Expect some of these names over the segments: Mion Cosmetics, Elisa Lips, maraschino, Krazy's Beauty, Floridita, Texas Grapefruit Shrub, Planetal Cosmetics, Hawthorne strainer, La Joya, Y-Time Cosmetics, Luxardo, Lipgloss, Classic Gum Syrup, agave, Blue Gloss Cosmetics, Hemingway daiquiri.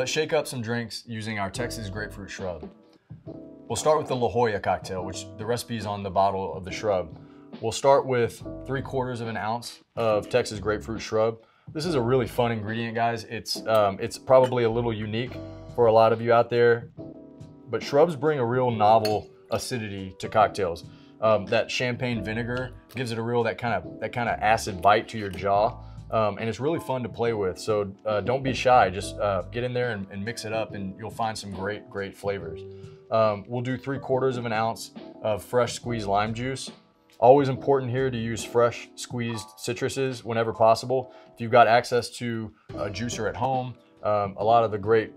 Let's shake up some drinks using our Texas grapefruit shrub. We'll start with the La Joya cocktail, which the recipe is on the bottle of the shrub. We'll start with 3/4 of an ounce of Texas grapefruit shrub. This is a really fun ingredient, guys. It's probably a little unique for a lot of you out there, but shrubs bring a real novel acidity to cocktails. That champagne vinegar gives it a real, that kind of acid bite to your jaw. And it's really fun to play with. So don't be shy, just get in there and mix it up and you'll find some great, great flavors. We'll do 3/4 of an ounce of fresh squeezed lime juice. Always important here to use fresh squeezed citruses whenever possible. If you've got access to a juicer at home, a lot of the great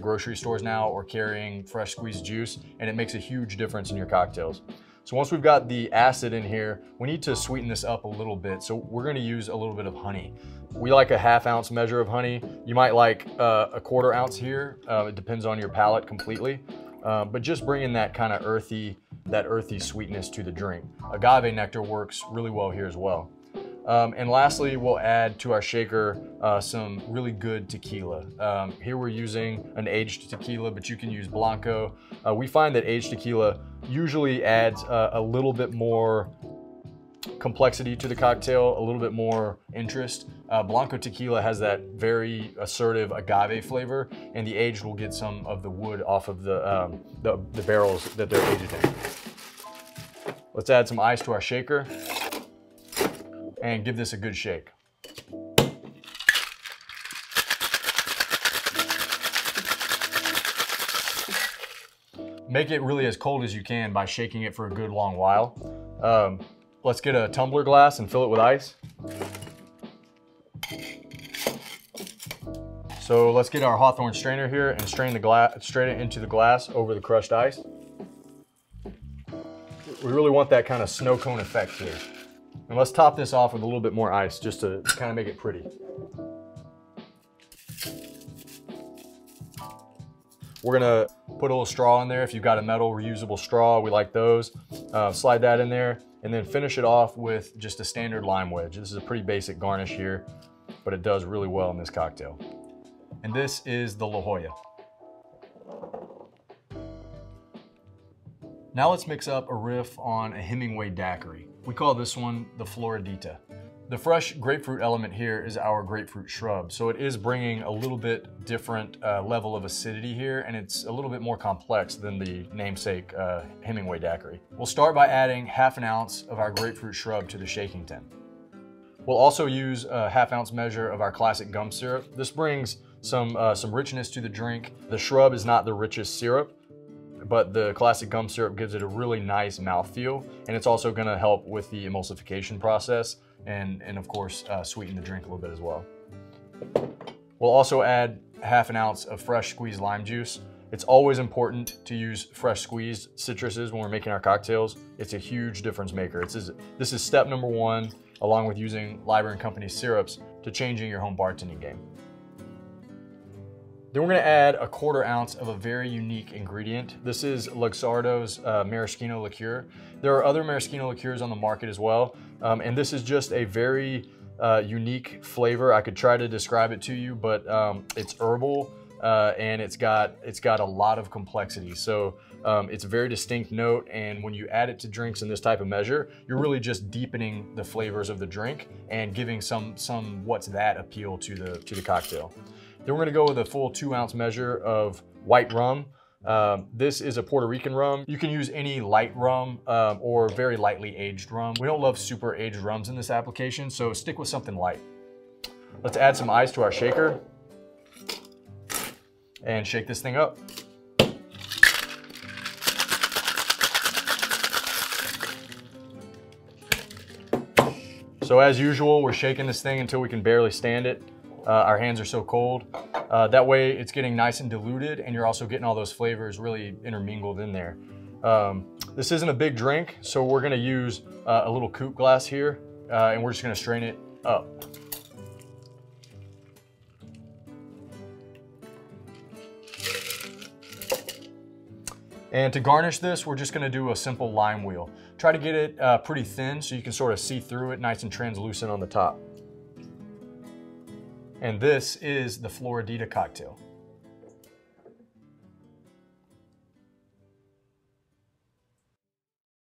grocery stores now are carrying fresh squeezed juice, and it makes a huge difference in your cocktails. So once we've got the acid in here, we need to sweeten this up a little bit. So we're gonna use a little bit of honey. We like a 1/2 ounce measure of honey. You might like 1/4 ounce here. It depends on your palate completely. But just bringing that kind of earthy sweetness to the drink. Agave nectar works really well here as well. And lastly, we'll add to our shaker some really good tequila. Here we're using an aged tequila, but you can use Blanco. We find that aged tequila usually adds a little bit more complexity to the cocktail, a little bit more interest. Blanco tequila has that very assertive agave flavor, and the aged will get some of the wood off of the barrels that they're aged in. Let's add some ice to our shaker and give this a good shake. Make it really as cold as you can by shaking it for a good long while. Let's get a tumbler glass and fill it with ice. So let's get our Hawthorne strainer here and strain the glass straight into the glass over the crushed ice. We really want that kind of snow cone effect here. And let's top this off with a little bit more ice just to kind of make it pretty. We're gonna put a little straw in there. If you've got a metal reusable straw, we like those. Slide that in there and then finish it off with just a standard lime wedge. This is a pretty basic garnish here, but it does really well in this cocktail. And this is the La Joya. Now let's mix up a riff on a Hemingway daiquiri. We call this one the Floridita. The fresh grapefruit element here is our grapefruit shrub, so it is bringing a little bit different level of acidity here, and it's a little bit more complex than the namesake Hemingway daiquiri. We'll start by adding 1/2 ounce of our grapefruit shrub to the shaking tin. We'll also use a 1/2 ounce measure of our classic gum syrup. This brings some richness to the drink. The shrub is not the richest syrup, but the classic gum syrup gives it a really nice mouthfeel, and it's also gonna help with the emulsification process and of course, sweeten the drink a little bit as well. We'll also add 1/2 ounce of fresh squeezed lime juice. It's always important to use fresh squeezed citruses when we're making our cocktails. It's a huge difference maker. This is step number one, along with using Liber & Company syrups, to changing your home bartending game. Then we're gonna add 1/4 ounce of a very unique ingredient. This is Luxardo's maraschino liqueur. There are other maraschino liqueurs on the market as well. And this is just a very unique flavor. I could try to describe it to you, but it's herbal and it's got a lot of complexity. So it's a very distinct note. And when you add it to drinks in this type of measure, you're really just deepening the flavors of the drink and giving some what's that appeal to the cocktail. Then we're gonna go with a full 2 ounce measure of white rum. This is a Puerto Rican rum. You can use any light rum or very lightly aged rum. We don't love super aged rums in this application, so stick with something light. Let's add some ice to our shaker and shake this thing up. So as usual, we're shaking this thing until we can barely stand it. Our hands are so cold. That way it's getting nice and diluted, and you're also getting all those flavors really intermingled in there. This isn't a big drink, so we're gonna use a little coupe glass here, and we're just gonna strain it up. And to garnish this, we're just gonna do a simple lime wheel. Try to get it pretty thin so you can sort of see through it, nice and translucent on the top. And this is the Floridita cocktail.